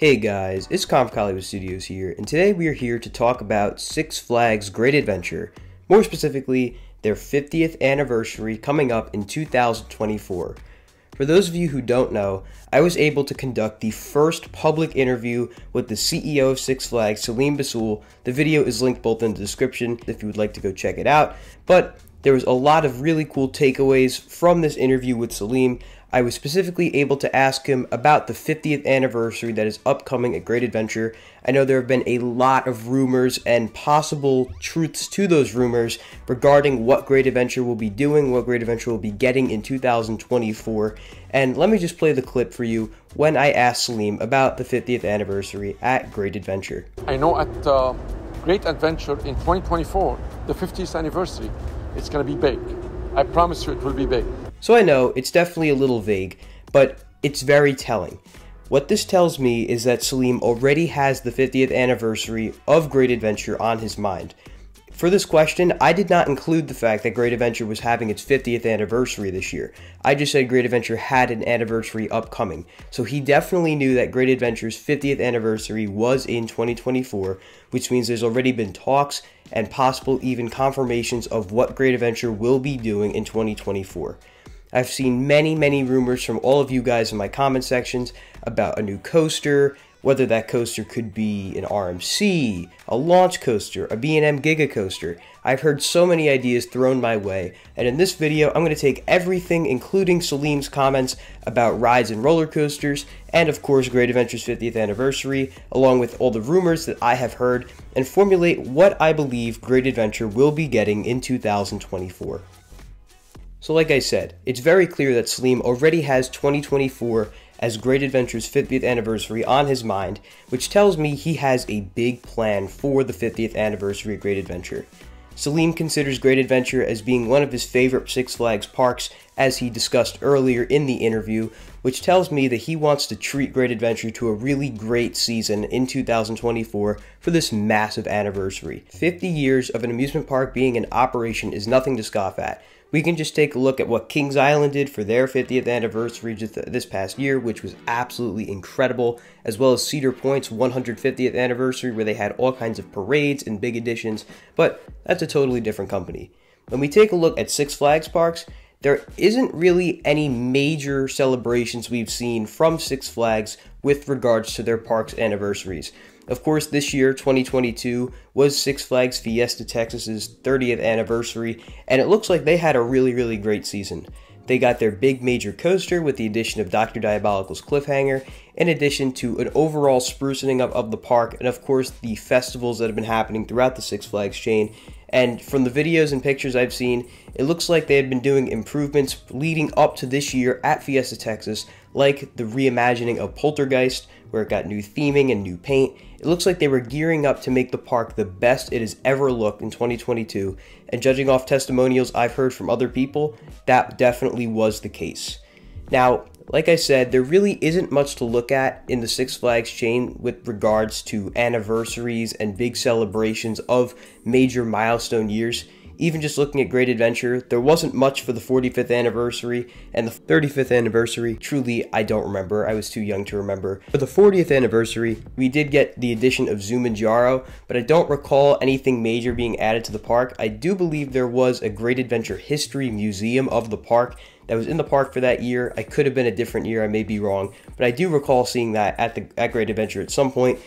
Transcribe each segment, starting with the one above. Hey guys, it's Coliwood Studios here, and today we are here to talk about Six Flags Great Adventure, more specifically, their 50th anniversary coming up in 2024. For those of you who don't know, I was able to conduct the first public interview with the CEO of Six Flags, Selim Bassoul. The video is linked both in the description if you would like to go check it out, but there was a lot of really cool takeaways from this interview with Selim. I was specifically able to ask him about the 50th anniversary that is upcoming at Great Adventure. I know there have been a lot of rumors and possible truths to those rumors regarding what Great Adventure will be doing, what Great Adventure will be getting in 2024. And let me just play the clip for you when I asked Selim about the 50th anniversary at Great Adventure. I know at Great Adventure in 2024, the 50th anniversary, it's going to be big. I promise you it will be big. So I know, it's definitely a little vague, but it's very telling. What this tells me is that Selim already has the 50th anniversary of Great Adventure on his mind. For this question, I did not include the fact that Great Adventure was having its 50th anniversary this year. I just said Great Adventure had an anniversary upcoming. So he definitely knew that Great Adventure's 50th anniversary was in 2024, which means there's already been talks and possible even confirmations of what Great Adventure will be doing in 2024. I've seen many rumors from all of you guys in my comment sections about a new coaster, whether that coaster could be an RMC, a launch coaster, a B&M Giga Coaster. I've heard so many ideas thrown my way, and in this video, I'm going to take everything, including Selim's comments about rides and roller coasters, and of course Great Adventure's 50th anniversary, along with all the rumors that I have heard, and formulate what I believe Great Adventure will be getting in 2024. So like I said, it's very clear that Selim already has 2024 as Great Adventure's 50th anniversary on his mind, which tells me he has a big plan for the 50th anniversary of Great Adventure. Selim considers Great Adventure as being one of his favorite Six Flags parks, as he discussed earlier in the interview, which tells me that he wants to treat Great Adventure to a really great season in 2024 for this massive anniversary. 50 years of an amusement park being in operation is nothing to scoff at. We can just take a look at what Kings Island did for their 50th anniversary just this past year, which was absolutely incredible, as well as Cedar Point's 150th anniversary, where they had all kinds of parades and big additions, but that's a totally different company. When we take a look at Six Flags parks, there isn't really any major celebrations we've seen from Six Flags with regards to their parks' anniversaries. Of course, this year, 2022, was Six Flags Fiesta Texas' 30th anniversary, and it looks like they had a really great season. They got their big major coaster with the addition of Dr. Diabolical's Cliffhanger, in addition to an overall sprucing up of the park, and of course the festivals that have been happening throughout the Six Flags chain. And from the videos and pictures I've seen, it looks like they have been doing improvements leading up to this year at Fiesta Texas, like the reimagining of Poltergeist, where it got new theming and new paint. It looks like they were gearing up to make the park the best it has ever looked in 2022, and judging off testimonials I've heard from other people, that definitely was the case. Now, like I said, there really isn't much to look at in the Six Flags chain with regards to anniversaries and big celebrations of major milestone years. Even just looking at Great Adventure, there wasn't much for the 45th anniversary and the 35th anniversary. Truly, I don't remember. I was too young to remember. For the 40th anniversary, we did get the addition of Zumanjaro, but I don't recall anything major being added to the park. I do believe there was a Great Adventure History Museum of the park that was in the park for that year. I could have been a different year, I may be wrong, but I do recall seeing that at Great Adventure at some point.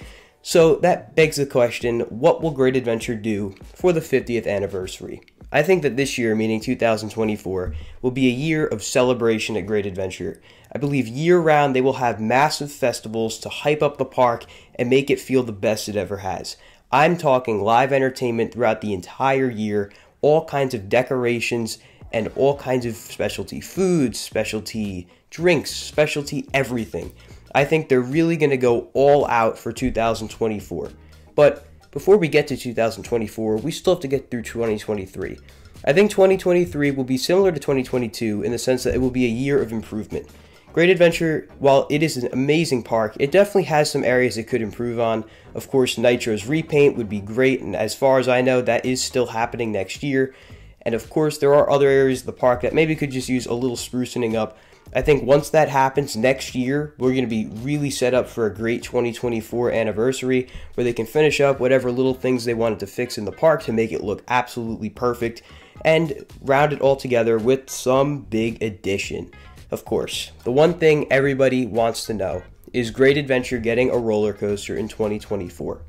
So that begs the question, what will Great Adventure do for the 50th anniversary? I think that this year, meaning 2024, will be a year of celebration at Great Adventure. I believe year-round they will have massive festivals to hype up the park and make it feel the best it ever has. I'm talking live entertainment throughout the entire year, all kinds of decorations, and all kinds of specialty foods, specialty drinks, specialty everything. I think they're really going to go all out for 2024. But before we get to 2024, we still have to get through 2023. I think 2023 will be similar to 2022 in the sense that it will be a year of improvement. Great Adventure, while it is an amazing park, it definitely has some areas it could improve on. Of course, Nitro's repaint would be great, and as far as I know, that is still happening next year. And of course, there are other areas of the park that maybe could just use a little sprucing up, I think once that happens next year, we're going to be really set up for a great 2024 anniversary where they can finish up whatever little things they wanted to fix in the park to make it look absolutely perfect and round it all together with some big addition. Of course, the one thing everybody wants to know is Great Adventure getting a roller coaster in 2024.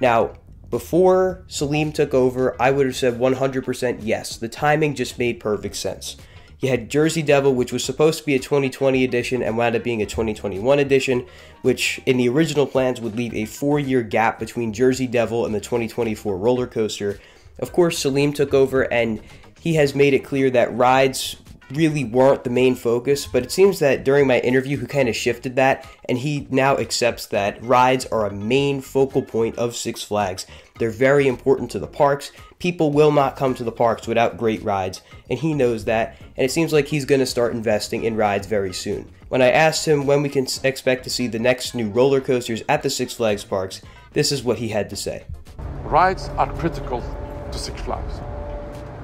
Now, before Selim took over, I would have said 100% yes. The timing just made perfect sense. You had Jersey Devil, which was supposed to be a 2020 edition and wound up being a 2021 edition, which in the original plans would leave a 4-year gap between Jersey Devil and the 2024 roller coaster. Of course, Selim took over and he has made it clear that rides really weren't the main focus, but it seems that during my interview he kind of shifted that, and he now accepts that rides are a main focal point of Six Flags. They're very important to the parks. People will not come to the parks without great rides, and he knows that, and it seems like he's going to start investing in rides very soon. When I asked him when we can expect to see the next new roller coasters at the Six Flags parks, this is what he had to say. Rides are critical to Six Flags,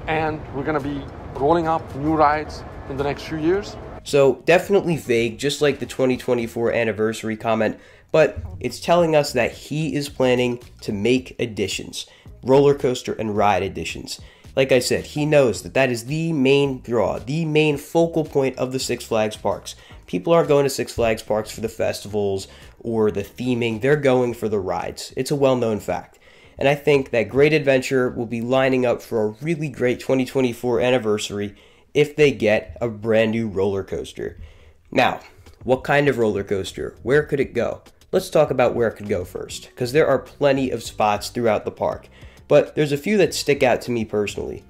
and we're going to be rolling up new rides in the next few years. So definitely vague, just like the 2024 anniversary comment, but it's telling us that he is planning to make additions, roller coaster and ride additions. Like I said, he knows that that is the main draw, the main focal point of the Six Flags parks. People aren't going to Six Flags parks for the festivals or the theming, they're going for the rides. It's a well-known fact. And I think that Great Adventure will be lining up for a really great 2024 anniversary if they get a brand new roller coaster. Now, what kind of roller coaster? Where could it go? Let's talk about where it could go first, because there are plenty of spots throughout the park, but there's a few that stick out to me personally.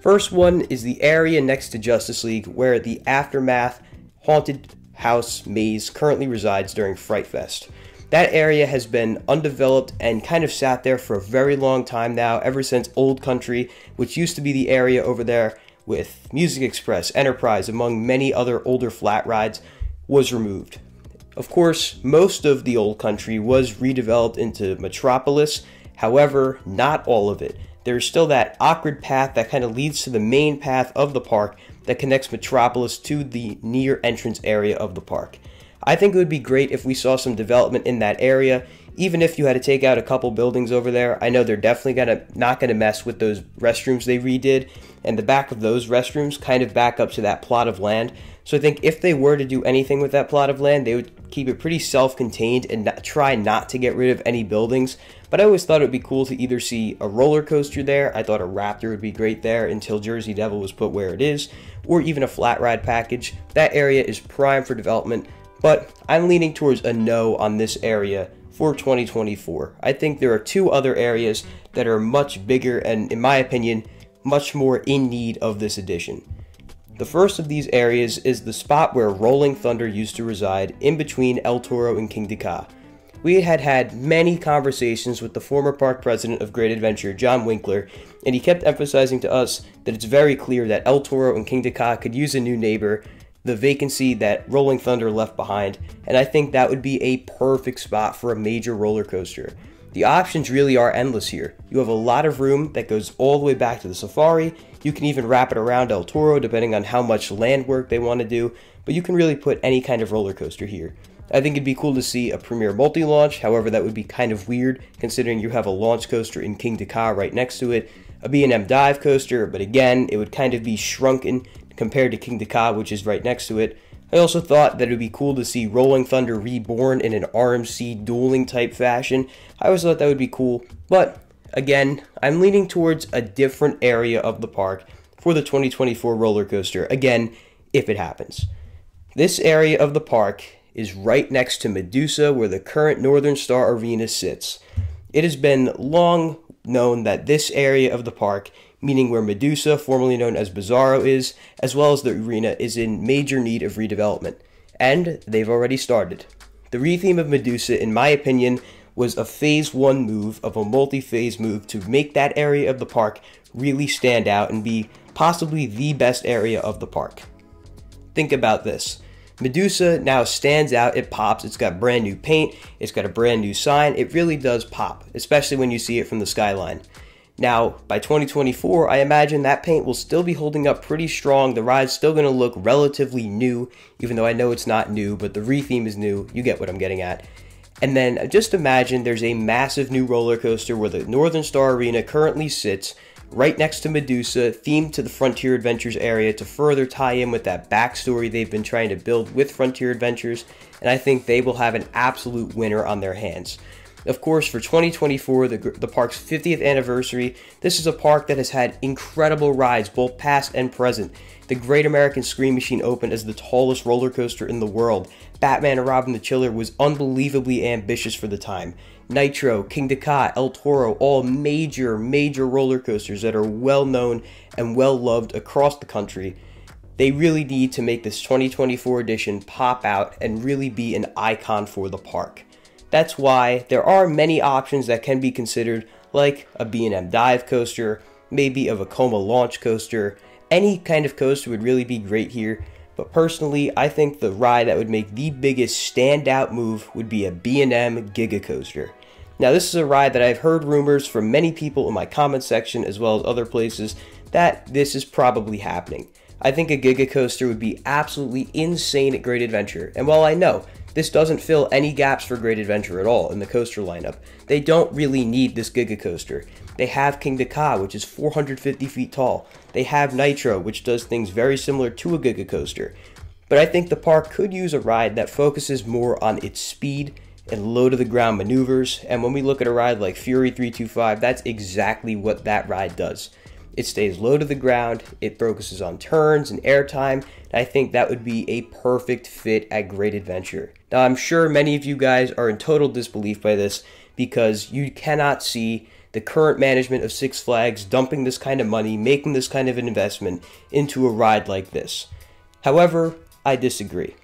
First one is the area next to Justice League where the Aftermath Haunted House Maze currently resides during Fright Fest. That area has been undeveloped and kind of sat there for a very long time now, ever since Old Country, which used to be the area over there with Music Express, Enterprise, among many other older flat rides, was removed. Of course, most of the Old Country was redeveloped into Metropolis, however, not all of it. There's still that awkward path that kind of leads to the main path of the park that connects Metropolis to the near entrance area of the park. I think it would be great if we saw some development in that area, even if you had to take out a couple buildings over there. I know they're definitely not going to mess with those restrooms they redid, and the back of those restrooms kind of back up to that plot of land. So I think if they were to do anything with that plot of land, they would keep it pretty self-contained and try not to get rid of any buildings. But I always thought it would be cool to either see a roller coaster there, I thought a Raptor would be great there until Jersey Devil was put where it is, or even a flat ride package. That area is prime for development. But I'm leaning towards a no on this area for 2024. I think there are two other areas that are much bigger and, in my opinion, much more in need of this addition. The first of these areas is the spot where Rolling Thunder used to reside in between El Toro and Kingda Ka. We had had many conversations with the former park president of Great Adventure, John Winkler, and he kept emphasizing to us that it's very clear that El Toro and Kingda Ka could use a new neighbor, the vacancy that Rolling Thunder left behind, and I think that would be a perfect spot for a major roller coaster. The options really are endless here. You have a lot of room that goes all the way back to the Safari. You can even wrap it around El Toro depending on how much land work they want to do, but you can really put any kind of roller coaster here. I think it'd be cool to see a Premier multi-launch, however that would be kind of weird considering you have a launch coaster in Kingda Ka right next to it, a B&M dive coaster, but again, it would kind of be shrunken compared to Kingda Ka, which is right next to it. I also thought that it would be cool to see Rolling Thunder reborn in an RMC dueling type fashion. I always thought that would be cool, but again, I'm leaning towards a different area of the park for the 2024 roller coaster, again, if it happens. This area of the park is right next to Medusa, where the current Northern Star Arena sits. It has been long known that this area of the park, meaning where Medusa, formerly known as Bizarro, is, as well as the arena, is in major need of redevelopment. And they've already started. The retheme of Medusa, in my opinion, was a phase one move of a multi-phase move to make that area of the park really stand out and be possibly the best area of the park. Think about this. Medusa now stands out, it pops, it's got brand new paint, it's got a brand new sign, it really does pop, especially when you see it from the skyline. Now, by 2024, I imagine that paint will still be holding up pretty strong. The ride's still going to look relatively new, even though I know it's not new, but the retheme is new. You get what I'm getting at. And then just imagine there's a massive new roller coaster where the Northern Star Arena currently sits, right next to Medusa, themed to the Frontier Adventures area to further tie in with that backstory they've been trying to build with Frontier Adventures, and I think they will have an absolute winner on their hands. Of course, for 2024, the park's 50th anniversary, this is a park that has had incredible rides, both past and present. The Great American Scream Machine opened as the tallest roller coaster in the world. Batman and Robin the Chiller was unbelievably ambitious for the time. Nitro, Kingda Ka, El Toro, all major, major roller coasters that are well known and well loved across the country. They really need to make this 2024 edition pop out and really be an icon for the park. That's why there are many options that can be considered, like a B&M dive coaster, maybe a Vekoma launch coaster. Any kind of coaster would really be great here, but personally, I think the ride that would make the biggest standout move would be a B&M Giga Coaster. Now, this is a ride that I've heard rumors from many people in my comment section as well as other places that this is probably happening. I think a Giga Coaster would be absolutely insane at Great Adventure, and while I know this doesn't fill any gaps for Great Adventure at all in the coaster lineup, they don't really need this Giga Coaster. They have Kingda Ka, which is 450 feet tall. They have Nitro, which does things very similar to a Giga Coaster. But I think the park could use a ride that focuses more on its speed and low-to-the-ground maneuvers, and when we look at a ride like Fury 325, that's exactly what that ride does. It stays low to the ground, it focuses on turns and airtime, and I think that would be a perfect fit at Great Adventure. Now, I'm sure many of you guys are in total disbelief by this because you cannot see the current management of Six Flags dumping this kind of money, making this kind of an investment into a ride like this. However, I disagree.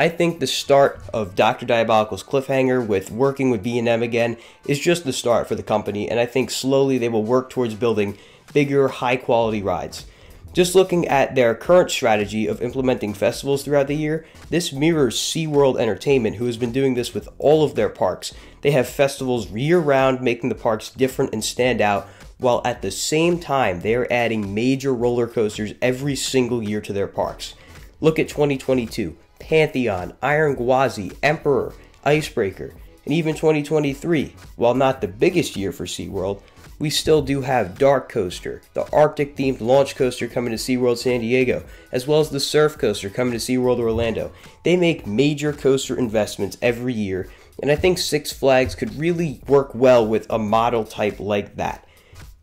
I think the start of Dr. Diabolical's Cliffhanger with working with B&M again is just the start for the company, and I think slowly they will work towards building bigger, high-quality rides. Just looking at their current strategy of implementing festivals throughout the year, this mirrors SeaWorld Entertainment, who has been doing this with all of their parks. They have festivals year-round, making the parks different and stand out, while at the same time, they are adding major roller coasters every single year to their parks. Look at 2022, Pantheon, Iron Gwazi, Emperor, Icebreaker, and even 2023, while not the biggest year for SeaWorld, we still do have Dark Coaster, the Arctic-themed launch coaster coming to SeaWorld San Diego, as well as the Surf Coaster coming to SeaWorld Orlando. They make major coaster investments every year, and I think Six Flags could really work well with a model type like that.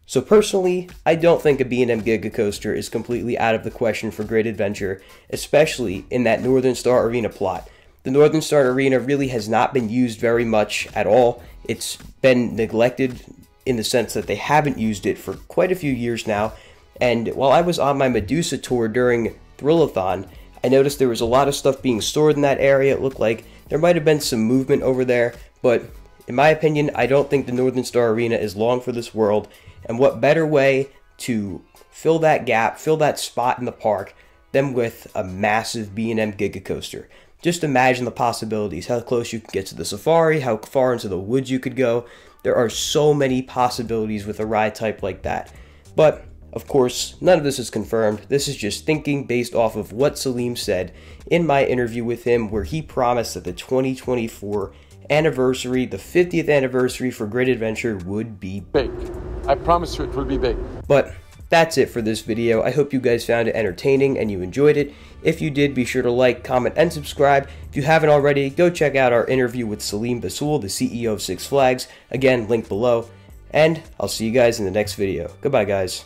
So personally, I don't think a B&M Giga Coaster is completely out of the question for Great Adventure, especially in that Northern Star Arena plot. The Northern Star Arena really has not been used very much at all. It's been neglected in the sense that they haven't used it for quite a few years now, and while I was on my Medusa tour during Thrillathon, I noticed there was a lot of stuff being stored in that area. It looked like there might have been some movement over there, but in my opinion, I don't think the Northern Star Arena is long for this world, and what better way to fill that gap, fill that spot in the park, than with a massive B&M Giga Coaster. Just imagine the possibilities, how close you can get to the safari, how far into the woods you could go. There are so many possibilities with a ride type like that. But, of course, none of this is confirmed. This is just thinking based off of what Selim said in my interview with him, where he promised that the 2024 anniversary, the 50th anniversary for Great Adventure, would be big. I promise you it will be big. But that's it for this video. I hope you guys found it entertaining and you enjoyed it. If you did, be sure to like, comment, and subscribe. If you haven't already, go check out our interview with Selim Bassoul, the CEO of Six Flags. Again, link below. And I'll see you guys in the next video. Goodbye, guys.